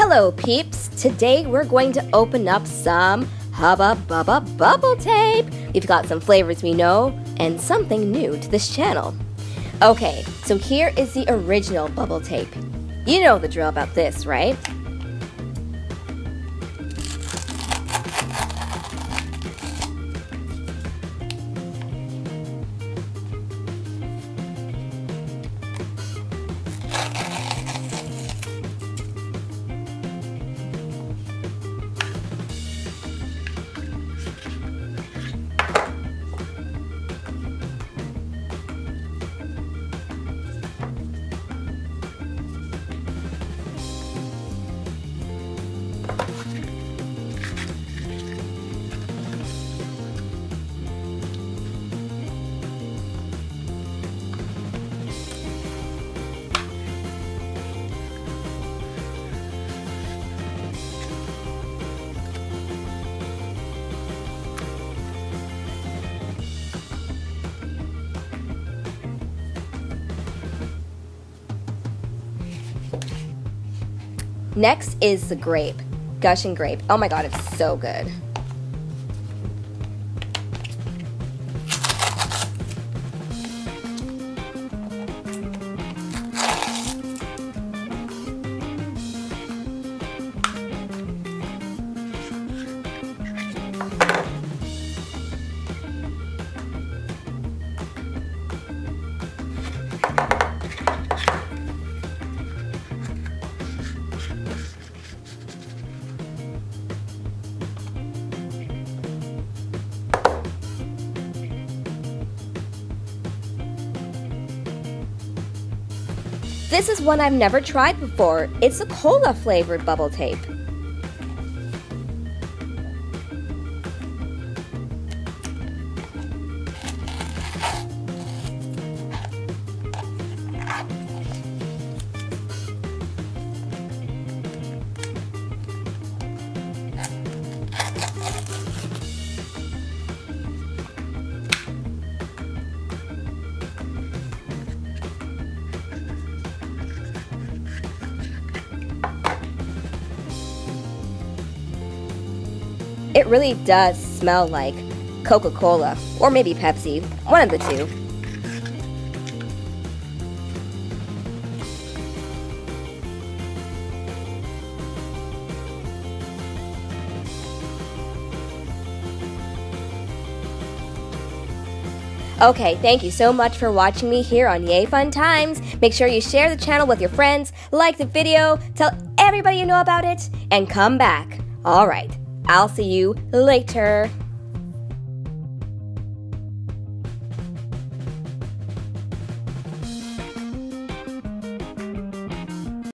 Hello peeps! Today we're going to open up some Hubba Bubba Bubble Tape! We've got some flavors we know and something new to this channel. Okay, so here is the original bubble tape. You know the drill about this, right? Next is the grape, gushing grape. Oh my God, it's so good. This is one I've never tried before. It's a cola flavored bubble tape. It really does smell like Coca-Cola, or maybe Pepsi, one of the two. Okay, thank you so much for watching me here on Yay Fun Times. Make sure you share the channel with your friends, like the video, tell everybody you know about it, and come back. All right. I'll see you later.